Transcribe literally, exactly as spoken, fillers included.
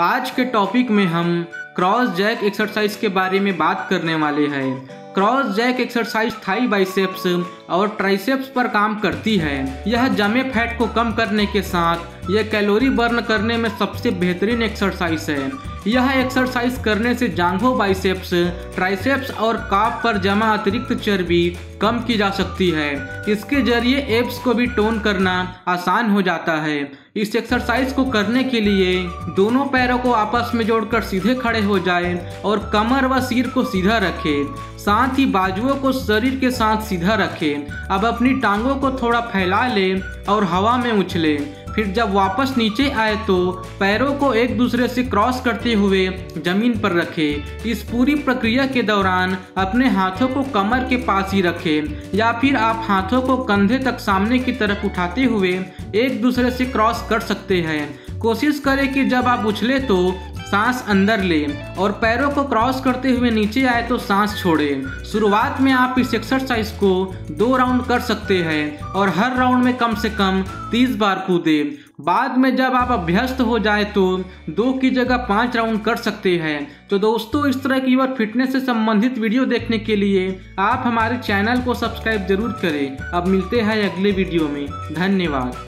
आज के टॉपिक में हम क्रॉस जैक एक्सरसाइज के बारे में बात करने वाले हैं। Cross jack exercise thigh biceps और ट्राइसेप्स पर काम करती है। यह जमे फैट को कम करने के साथ यह कैलोरी बर्न करने में सबसे बेहतरीन एक्सरसाइज है। यह एक्सरसाइज करने से जांघों, बाइसेप्स, ट्राइसेप्स और काफ पर जमा अतिरिक्त चर्बी कम की जा सकती है। इसके जरिए एब्स को भी टोन करना आसान हो जाता है। इस एक्सरसाइज को करने के लिए दोनों पैरों को आपस में जोड़कर सीधे खड़े हो जाएं और कमर व सिर को सीधा रखें, साथ ही बाजुओं को शरीर के साथ सीधा रखें। अब अपनी टांगों को थोड़ा फैला लें और हवा में उछलें। फिर जब वापस नीचे आए तो पैरों को एक दूसरे से क्रॉस करते हुए जमीन पर रखें। इस पूरी प्रक्रिया के दौरान अपने हाथों को कमर के पास ही रखें या फिर आप हाथों को कंधे तक सामने की तरफ उठाते हुए एक दूसरे से क्रॉस कर सकते हैं। कोशिश करें कि जब आप उछले तो सांस अंदर लें और पैरों को क्रॉस करते हुए नीचे आए तो सांस छोड़ें। शुरुआत में आप इस एक्सरसाइज को दो राउंड कर सकते हैं और हर राउंड में कम से कम तीस बार कूदें। बाद में जब आप अभ्यस्त हो जाए तो दो की जगह पाँच राउंड कर सकते हैं। तो दोस्तों, इस तरह की और फिटनेस से संबंधित वीडियो देखने के लिए आप हमारे चैनल को सब्सक्राइब जरूर करें। अब मिलते हैं अगले वीडियो में। धन्यवाद।